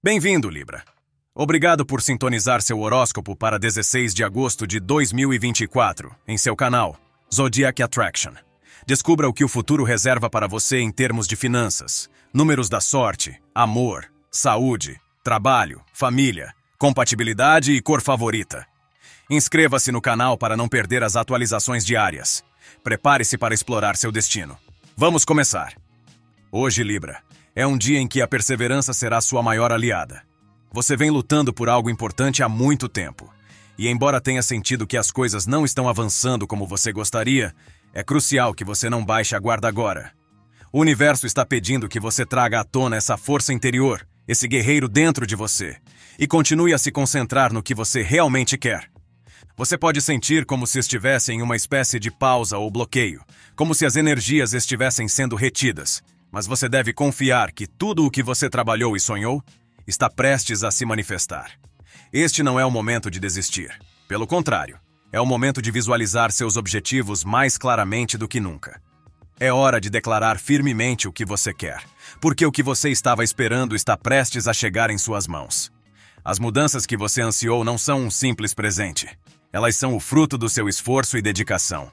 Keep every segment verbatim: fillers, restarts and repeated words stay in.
Bem-vindo, Libra. Obrigado por sintonizar seu horóscopo para dezesseis de agosto de dois mil e vinte e quatro, em seu canal, Zodiac Attraction. Descubra o que o futuro reserva para você em termos de finanças, números da sorte, amor, saúde, trabalho, família, compatibilidade e cor favorita. Inscreva-se no canal para não perder as atualizações diárias. Prepare-se para explorar seu destino. Vamos começar! Hoje, Libra, é um dia em que a perseverança será sua maior aliada. Você vem lutando por algo importante há muito tempo. E embora tenha sentido que as coisas não estão avançando como você gostaria, é crucial que você não baixe a guarda agora. O universo está pedindo que você traga à tona essa força interior, esse guerreiro dentro de você, e continue a se concentrar no que você realmente quer. Você pode sentir como se estivesse em uma espécie de pausa ou bloqueio, como se as energias estivessem sendo retidas. Mas você deve confiar que tudo o que você trabalhou e sonhou está prestes a se manifestar. Este não é o momento de desistir. Pelo contrário, é o momento de visualizar seus objetivos mais claramente do que nunca. É hora de declarar firmemente o que você quer, porque o que você estava esperando está prestes a chegar em suas mãos. As mudanças que você ansiou não são um simples presente. Elas são o fruto do seu esforço e dedicação.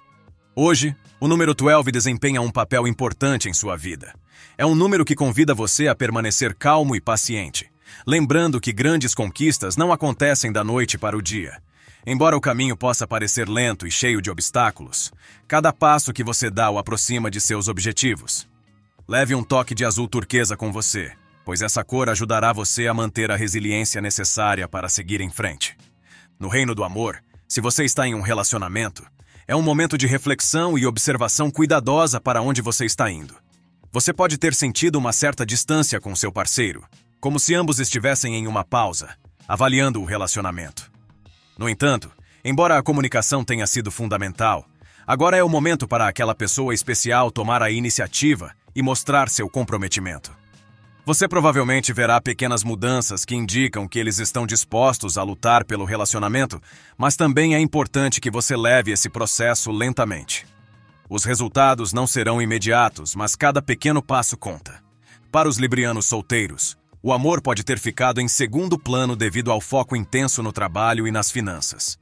Hoje, o número doze desempenha um papel importante em sua vida. É um número que convida você a permanecer calmo e paciente, lembrando que grandes conquistas não acontecem da noite para o dia. Embora o caminho possa parecer lento e cheio de obstáculos, cada passo que você dá o aproxima de seus objetivos. Leve um toque de azul turquesa com você, pois essa cor ajudará você a manter a resiliência necessária para seguir em frente. No reino do amor, se você está em um relacionamento, é um momento de reflexão e observação cuidadosa para onde você está indo. Você pode ter sentido uma certa distância com seu parceiro, como se ambos estivessem em uma pausa, avaliando o relacionamento. No entanto, embora a comunicação tenha sido fundamental, agora é o momento para aquela pessoa especial tomar a iniciativa e mostrar seu comprometimento. Você provavelmente verá pequenas mudanças que indicam que eles estão dispostos a lutar pelo relacionamento, mas também é importante que você leve esse processo lentamente. Os resultados não serão imediatos, mas cada pequeno passo conta. Para os librianos solteiros, o amor pode ter ficado em segundo plano devido ao foco intenso no trabalho e nas finanças.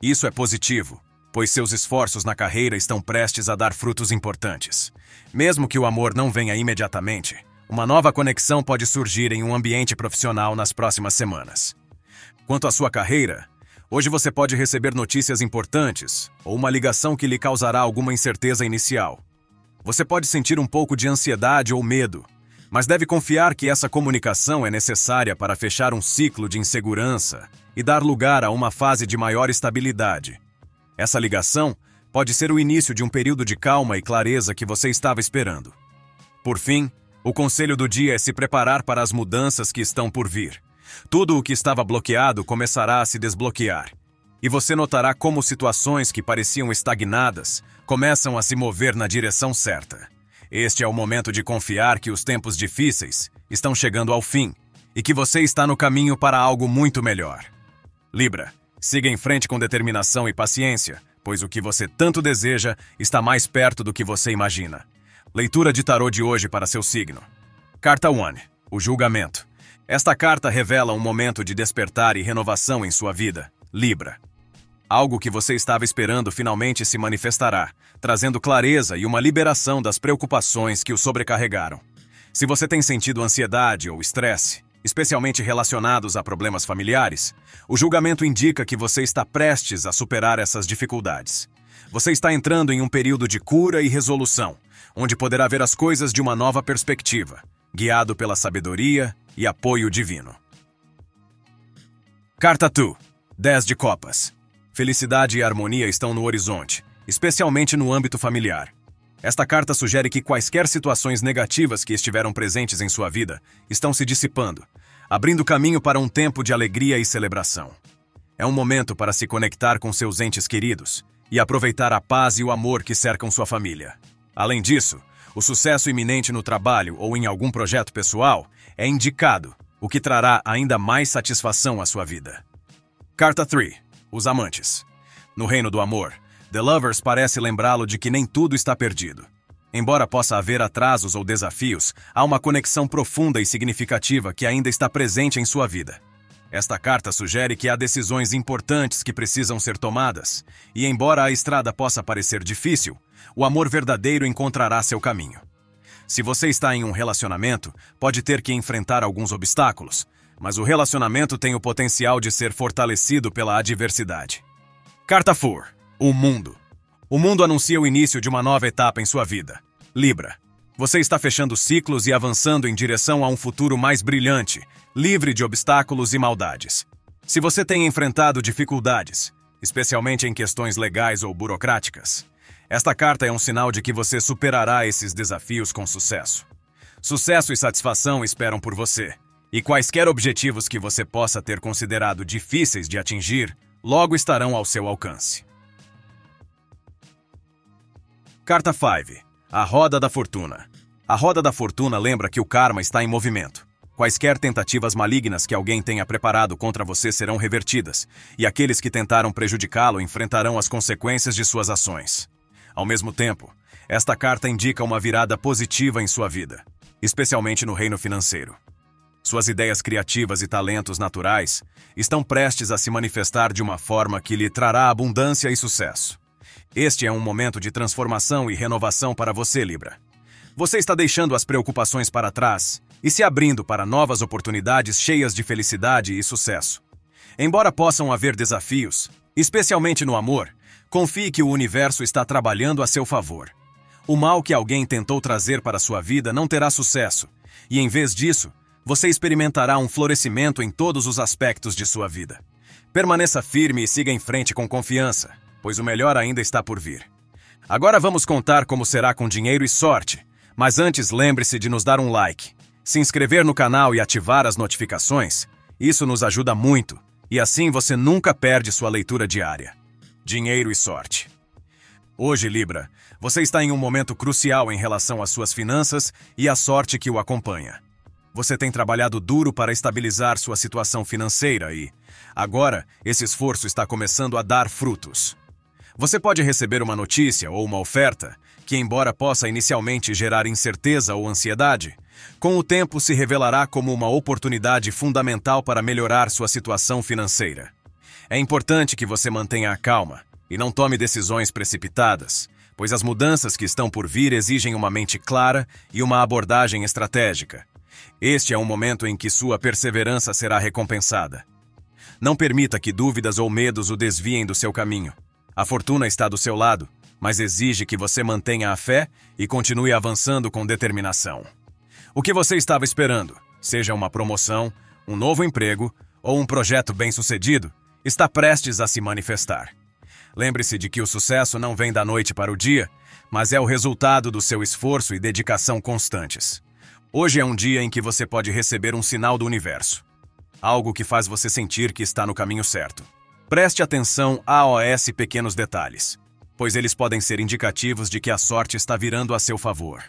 Isso é positivo, pois seus esforços na carreira estão prestes a dar frutos importantes. Mesmo que o amor não venha imediatamente, uma nova conexão pode surgir em um ambiente profissional nas próximas semanas. Quanto à sua carreira, hoje você pode receber notícias importantes ou uma ligação que lhe causará alguma incerteza inicial. Você pode sentir um pouco de ansiedade ou medo, mas deve confiar que essa comunicação é necessária para fechar um ciclo de insegurança e dar lugar a uma fase de maior estabilidade. Essa ligação pode ser o início de um período de calma e clareza que você estava esperando. Por fim, o conselho do dia é se preparar para as mudanças que estão por vir. Tudo o que estava bloqueado começará a se desbloquear. E você notará como situações que pareciam estagnadas começam a se mover na direção certa. Este é o momento de confiar que os tempos difíceis estão chegando ao fim e que você está no caminho para algo muito melhor. Libra, siga em frente com determinação e paciência, pois o que você tanto deseja está mais perto do que você imagina. Leitura de tarô de hoje para seu signo. Carta um, o julgamento. Esta carta revela um momento de despertar e renovação em sua vida, Libra. Algo que você estava esperando finalmente se manifestará, trazendo clareza e uma liberação das preocupações que o sobrecarregaram. Se você tem sentido ansiedade ou estresse, especialmente relacionados a problemas familiares, o julgamento indica que você está prestes a superar essas dificuldades. Você está entrando em um período de cura e resolução, onde poderá ver as coisas de uma nova perspectiva, guiado pela sabedoria e apoio divino. Carta dois, dez de copas. Felicidade e harmonia estão no horizonte, especialmente no âmbito familiar. Esta carta sugere que quaisquer situações negativas que estiveram presentes em sua vida estão se dissipando, abrindo caminho para um tempo de alegria e celebração. É um momento para se conectar com seus entes queridos e aproveitar a paz e o amor que cercam sua família. Além disso, o sucesso iminente no trabalho ou em algum projeto pessoal é indicado, o que trará ainda mais satisfação à sua vida. Carta três. Os amantes. No reino do amor, The Lovers parece lembrá-lo de que nem tudo está perdido. Embora possa haver atrasos ou desafios, há uma conexão profunda e significativa que ainda está presente em sua vida. Esta carta sugere que há decisões importantes que precisam ser tomadas, e embora a estrada possa parecer difícil, o amor verdadeiro encontrará seu caminho. Se você está em um relacionamento, pode ter que enfrentar alguns obstáculos, mas o relacionamento tem o potencial de ser fortalecido pela adversidade. Carta quatro. O mundo. O mundo anuncia o início de uma nova etapa em sua vida. Libra. Você está fechando ciclos e avançando em direção a um futuro mais brilhante, livre de obstáculos e maldades. Se você tem enfrentado dificuldades, especialmente em questões legais ou burocráticas, esta carta é um sinal de que você superará esses desafios com sucesso. Sucesso e satisfação esperam por você, e quaisquer objetivos que você possa ter considerado difíceis de atingir, logo estarão ao seu alcance. Carta cinco. A Roda da Fortuna. A Roda da Fortuna lembra que o karma está em movimento. Quaisquer tentativas malignas que alguém tenha preparado contra você serão revertidas, e aqueles que tentaram prejudicá-lo enfrentarão as consequências de suas ações. Ao mesmo tempo, esta carta indica uma virada positiva em sua vida, especialmente no reino financeiro. Suas ideias criativas e talentos naturais estão prestes a se manifestar de uma forma que lhe trará abundância e sucesso. Este é um momento de transformação e renovação para você, Libra. Você está deixando as preocupações para trás e se abrindo para novas oportunidades cheias de felicidade e sucesso. Embora possam haver desafios, especialmente no amor, confie que o universo está trabalhando a seu favor. O mal que alguém tentou trazer para sua vida não terá sucesso, e em vez disso, você experimentará um florescimento em todos os aspectos de sua vida. Permaneça firme e siga em frente com confiança, pois o melhor ainda está por vir. Agora vamos contar como será com dinheiro e sorte, mas antes lembre-se de nos dar um like, se inscrever no canal e ativar as notificações. Isso nos ajuda muito, e assim você nunca perde sua leitura diária. Dinheiro e sorte. Hoje, Libra, você está em um momento crucial em relação às suas finanças e à sorte que o acompanha. Você tem trabalhado duro para estabilizar sua situação financeira e, agora, esse esforço está começando a dar frutos. Você pode receber uma notícia ou uma oferta que, embora possa inicialmente gerar incerteza ou ansiedade, com o tempo se revelará como uma oportunidade fundamental para melhorar sua situação financeira. É importante que você mantenha a calma e não tome decisões precipitadas, pois as mudanças que estão por vir exigem uma mente clara e uma abordagem estratégica. Este é um momento em que sua perseverança será recompensada. Não permita que dúvidas ou medos o desviem do seu caminho. A fortuna está do seu lado, mas exige que você mantenha a fé e continue avançando com determinação. O que você estava esperando, seja uma promoção, um novo emprego ou um projeto bem-sucedido, está prestes a se manifestar. Lembre-se de que o sucesso não vem da noite para o dia, mas é o resultado do seu esforço e dedicação constantes. Hoje é um dia em que você pode receber um sinal do universo, algo que faz você sentir que está no caminho certo. Preste atenção aos pequenos detalhes, pois eles podem ser indicativos de que a sorte está virando a seu favor.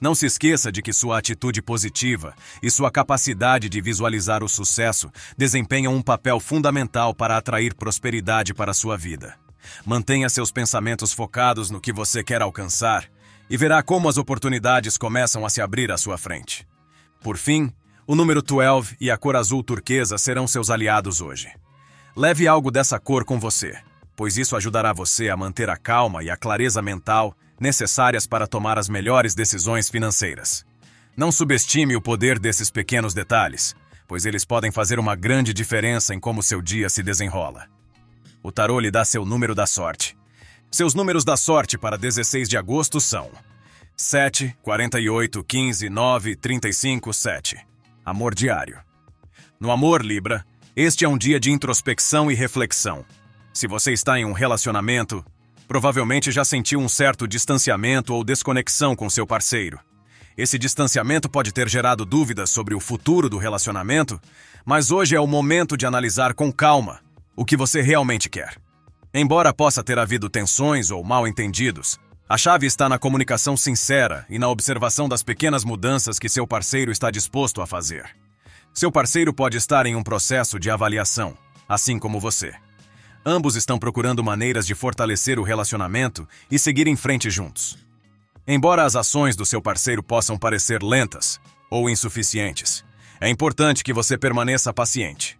Não se esqueça de que sua atitude positiva e sua capacidade de visualizar o sucesso desempenham um papel fundamental para atrair prosperidade para a sua vida. Mantenha seus pensamentos focados no que você quer alcançar e verá como as oportunidades começam a se abrir à sua frente. Por fim, o número doze e a cor azul turquesa serão seus aliados hoje. Leve algo dessa cor com você, pois isso ajudará você a manter a calma e a clareza mental necessárias para tomar as melhores decisões financeiras. Não subestime o poder desses pequenos detalhes, pois eles podem fazer uma grande diferença em como seu dia se desenrola. O tarô lhe dá seu número da sorte. Seus números da sorte para dezesseis de agosto são sete, quarenta e oito, quinze, nove, trinta e cinco, sete. Amor diário. No amor, Libra, este é um dia de introspecção e reflexão. Se você está em um relacionamento, provavelmente já sentiu um certo distanciamento ou desconexão com seu parceiro. Esse distanciamento pode ter gerado dúvidas sobre o futuro do relacionamento, mas hoje é o momento de analisar com calma o que você realmente quer. Embora possa ter havido tensões ou mal-entendidos, a chave está na comunicação sincera e na observação das pequenas mudanças que seu parceiro está disposto a fazer. Seu parceiro pode estar em um processo de avaliação, assim como você. Ambos estão procurando maneiras de fortalecer o relacionamento e seguir em frente juntos. Embora as ações do seu parceiro possam parecer lentas ou insuficientes, é importante que você permaneça paciente.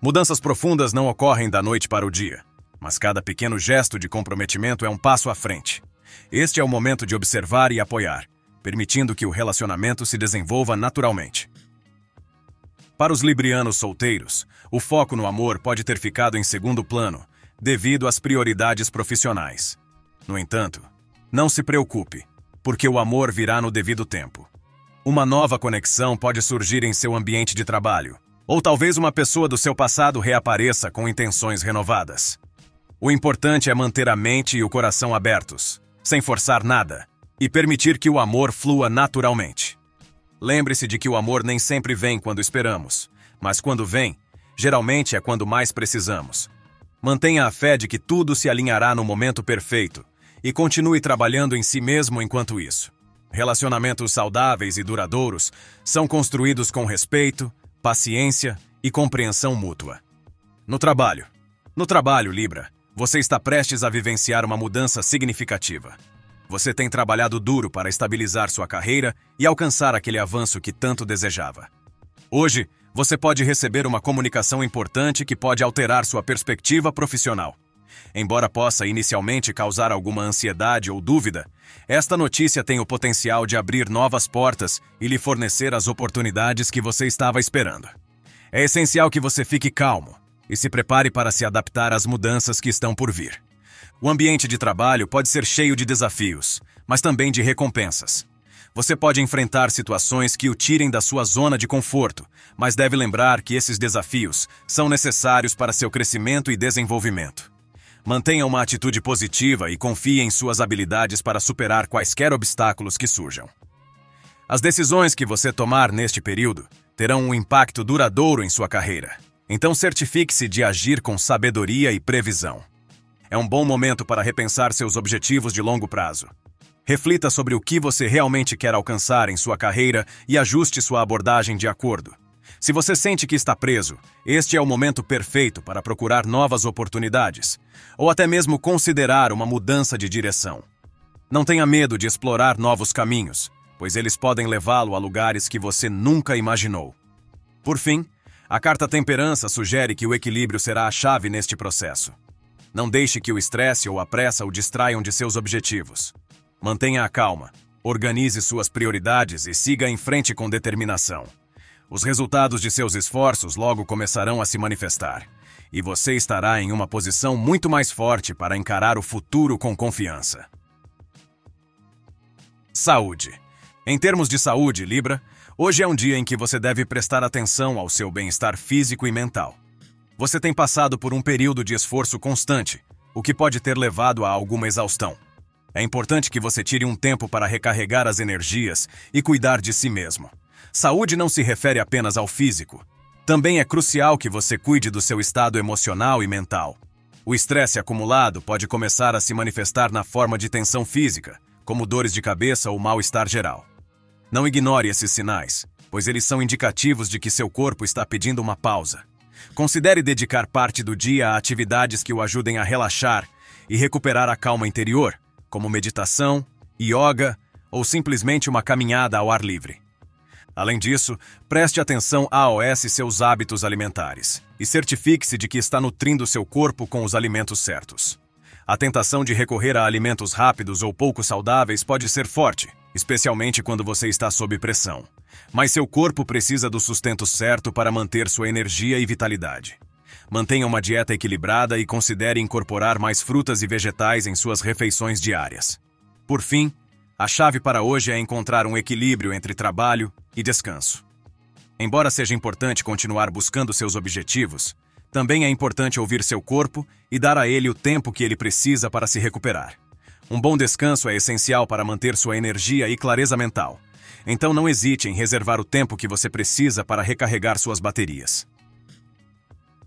Mudanças profundas não ocorrem da noite para o dia, mas cada pequeno gesto de comprometimento é um passo à frente. Este é o momento de observar e apoiar, permitindo que o relacionamento se desenvolva naturalmente. Para os librianos solteiros, o foco no amor pode ter ficado em segundo plano, devido às prioridades profissionais. No entanto, não se preocupe, porque o amor virá no devido tempo. Uma nova conexão pode surgir em seu ambiente de trabalho, ou talvez uma pessoa do seu passado reapareça com intenções renovadas. O importante é manter a mente e o coração abertos, sem forçar nada, e permitir que o amor flua naturalmente. Lembre-se de que o amor nem sempre vem quando esperamos, mas quando vem, geralmente é quando mais precisamos. Mantenha a fé de que tudo se alinhará no momento perfeito e continue trabalhando em si mesmo enquanto isso. Relacionamentos saudáveis e duradouros são construídos com respeito, paciência e compreensão mútua. No trabalho. No trabalho, Libra, você está prestes a vivenciar uma mudança significativa. Você tem trabalhado duro para estabilizar sua carreira e alcançar aquele avanço que tanto desejava. Hoje, você pode receber uma comunicação importante que pode alterar sua perspectiva profissional. Embora possa inicialmente causar alguma ansiedade ou dúvida, esta notícia tem o potencial de abrir novas portas e lhe fornecer as oportunidades que você estava esperando. É essencial que você fique calmo e se prepare para se adaptar às mudanças que estão por vir. O ambiente de trabalho pode ser cheio de desafios, mas também de recompensas. Você pode enfrentar situações que o tirem da sua zona de conforto, mas deve lembrar que esses desafios são necessários para seu crescimento e desenvolvimento. Mantenha uma atitude positiva e confie em suas habilidades para superar quaisquer obstáculos que surjam. As decisões que você tomar neste período terão um impacto duradouro em sua carreira, então certifique-se de agir com sabedoria e previsão. É um bom momento para repensar seus objetivos de longo prazo. Reflita sobre o que você realmente quer alcançar em sua carreira e ajuste sua abordagem de acordo. Se você sente que está preso, este é o momento perfeito para procurar novas oportunidades, ou até mesmo considerar uma mudança de direção. Não tenha medo de explorar novos caminhos, pois eles podem levá-lo a lugares que você nunca imaginou. Por fim, a carta Temperança sugere que o equilíbrio será a chave neste processo. Não deixe que o estresse ou a pressa o distraiam de seus objetivos. Mantenha a calma, organize suas prioridades e siga em frente com determinação. Os resultados de seus esforços logo começarão a se manifestar, e você estará em uma posição muito mais forte para encarar o futuro com confiança. Saúde. Em termos de saúde, Libra, hoje é um dia em que você deve prestar atenção ao seu bem-estar físico e mental. Você tem passado por um período de esforço constante, o que pode ter levado a alguma exaustão. É importante que você tire um tempo para recarregar as energias e cuidar de si mesmo. Saúde não se refere apenas ao físico. Também é crucial que você cuide do seu estado emocional e mental. O estresse acumulado pode começar a se manifestar na forma de tensão física, como dores de cabeça ou mal-estar geral. Não ignore esses sinais, pois eles são indicativos de que seu corpo está pedindo uma pausa. Considere dedicar parte do dia a atividades que o ajudem a relaxar e recuperar a calma interior, como meditação, yoga ou simplesmente uma caminhada ao ar livre. Além disso, preste atenção aos seus hábitos alimentares e certifique-se de que está nutrindo seu corpo com os alimentos certos. A tentação de recorrer a alimentos rápidos ou pouco saudáveis pode ser forte, especialmente quando você está sob pressão. Mas seu corpo precisa do sustento certo para manter sua energia e vitalidade. Mantenha uma dieta equilibrada e considere incorporar mais frutas e vegetais em suas refeições diárias. Por fim, a chave para hoje é encontrar um equilíbrio entre trabalho e descanso. Embora seja importante continuar buscando seus objetivos, também é importante ouvir seu corpo e dar a ele o tempo que ele precisa para se recuperar. Um bom descanso é essencial para manter sua energia e clareza mental. Então não hesite em reservar o tempo que você precisa para recarregar suas baterias.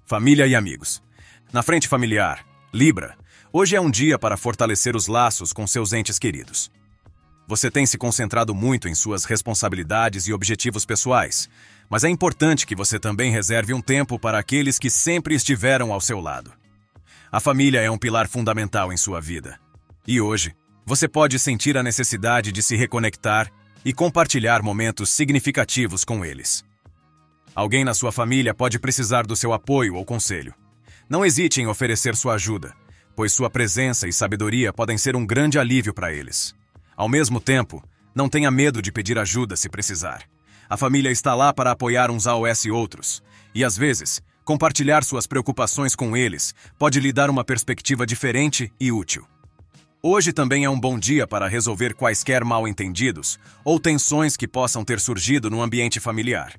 Família e amigos. Na frente familiar, Libra, hoje é um dia para fortalecer os laços com seus entes queridos. Você tem se concentrado muito em suas responsabilidades e objetivos pessoais, mas é importante que você também reserve um tempo para aqueles que sempre estiveram ao seu lado. A família é um pilar fundamental em sua vida. E hoje, você pode sentir a necessidade de se reconectar e compartilhar momentos significativos com eles. Alguém na sua família pode precisar do seu apoio ou conselho. Não hesite em oferecer sua ajuda, pois sua presença e sabedoria podem ser um grande alívio para eles. Ao mesmo tempo, não tenha medo de pedir ajuda se precisar. A família está lá para apoiar uns aos outros, e às vezes, compartilhar suas preocupações com eles pode lhe dar uma perspectiva diferente e útil. Hoje também é um bom dia para resolver quaisquer mal-entendidos ou tensões que possam ter surgido no ambiente familiar.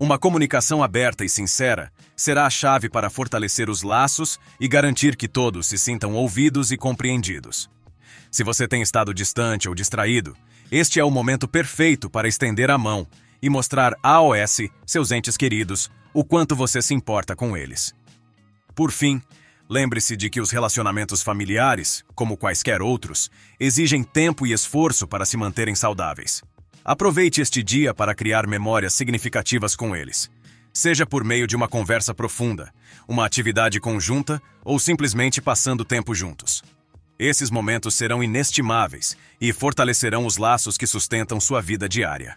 Uma comunicação aberta e sincera será a chave para fortalecer os laços e garantir que todos se sintam ouvidos e compreendidos. Se você tem estado distante ou distraído, este é o momento perfeito para estender a mão e mostrar aos seus entes queridos o quanto você se importa com eles. Por fim, lembre-se de que os relacionamentos familiares, como quaisquer outros, exigem tempo e esforço para se manterem saudáveis. Aproveite este dia para criar memórias significativas com eles, seja por meio de uma conversa profunda, uma atividade conjunta ou simplesmente passando tempo juntos. Esses momentos serão inestimáveis e fortalecerão os laços que sustentam sua vida diária.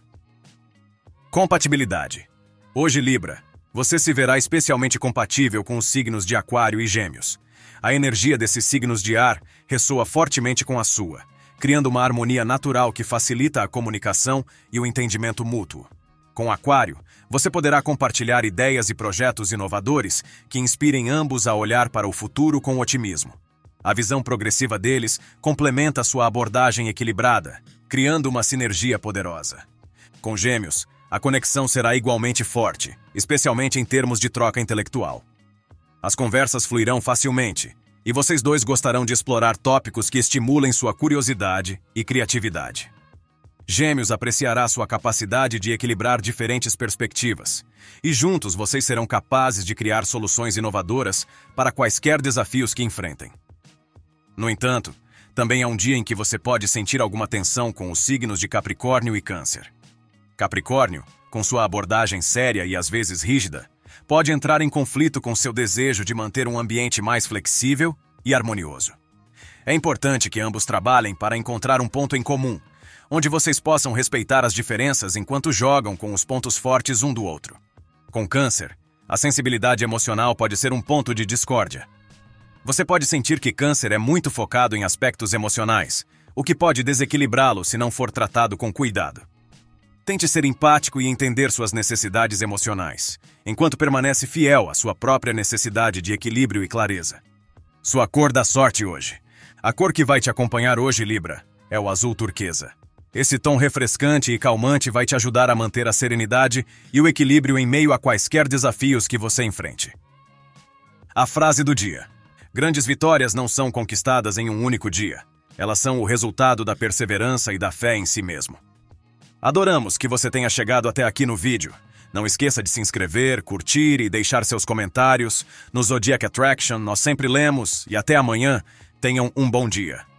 Compatibilidade. Hoje, Libra, você se verá especialmente compatível com os signos de Aquário e Gêmeos. A energia desses signos de ar ressoa fortemente com a sua, criando uma harmonia natural que facilita a comunicação e o entendimento mútuo. Com Aquário, você poderá compartilhar ideias e projetos inovadores que inspirem ambos a olhar para o futuro com otimismo. A visão progressiva deles complementa sua abordagem equilibrada, criando uma sinergia poderosa. Com Gêmeos, a conexão será igualmente forte, especialmente em termos de troca intelectual. As conversas fluirão facilmente, e vocês dois gostarão de explorar tópicos que estimulem sua curiosidade e criatividade. Gêmeos apreciará sua capacidade de equilibrar diferentes perspectivas, e juntos vocês serão capazes de criar soluções inovadoras para quaisquer desafios que enfrentem. No entanto, também é um dia em que você pode sentir alguma tensão com os signos de Capricórnio e Câncer. Capricórnio, com sua abordagem séria e às vezes rígida, pode entrar em conflito com seu desejo de manter um ambiente mais flexível e harmonioso. É importante que ambos trabalhem para encontrar um ponto em comum, onde vocês possam respeitar as diferenças enquanto jogam com os pontos fortes um do outro. Com Câncer, a sensibilidade emocional pode ser um ponto de discórdia. Você pode sentir que Câncer é muito focado em aspectos emocionais, o que pode desequilibrá-lo se não for tratado com cuidado. Tente ser empático e entender suas necessidades emocionais, enquanto permanece fiel à sua própria necessidade de equilíbrio e clareza. Sua cor da sorte hoje. A cor que vai te acompanhar hoje, Libra, é o azul turquesa. Esse tom refrescante e calmante vai te ajudar a manter a serenidade e o equilíbrio em meio a quaisquer desafios que você enfrente. A frase do dia. Grandes vitórias não são conquistadas em um único dia. Elas são o resultado da perseverança e da fé em si mesmo. Adoramos que você tenha chegado até aqui no vídeo. Não esqueça de se inscrever, curtir e deixar seus comentários. No Zodiac Attraction, nós sempre lemos e até amanhã. Tenham um bom dia.